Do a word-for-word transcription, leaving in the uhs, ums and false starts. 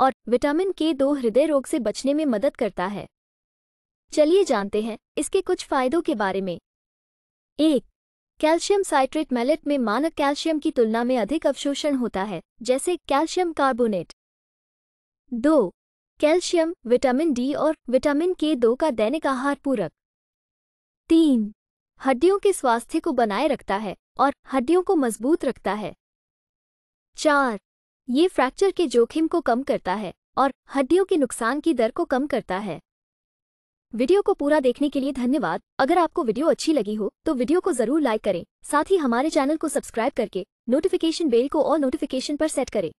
और vitamin K दो हृदय रोग से बचने में मदद करता है। चलिए जानते हैं इसके कुछ फायदों के बारे में। एक, कैल्शियम साइट्रेट मैलेट में मानक कैल्शियम की तुलना में अधिक अवशोषण होता है, जैसे कैल्शियम कार्बोनेट। दो, कैल्शियम, विटामिन डी और विटामिन के दो का दैनिक आहार पूरक। तीन, हड्डियों के स्वास्थ्य को बनाए रखता है और हड्डियों को मजबूत रखता है। चार, ये फ्रैक्चर के जोखिम को कम करता है और हड्डियों के नुकसान की दर को कम करता है। वीडियो को पूरा देखने के लिए धन्यवाद। अगर आपको वीडियो अच्छी लगी हो तो वीडियो को जरूर लाइक करें। साथ ही हमारे चैनल को सब्सक्राइब करके नोटिफिकेशन बेल को ऑल नोटिफिकेशन पर सेट करें।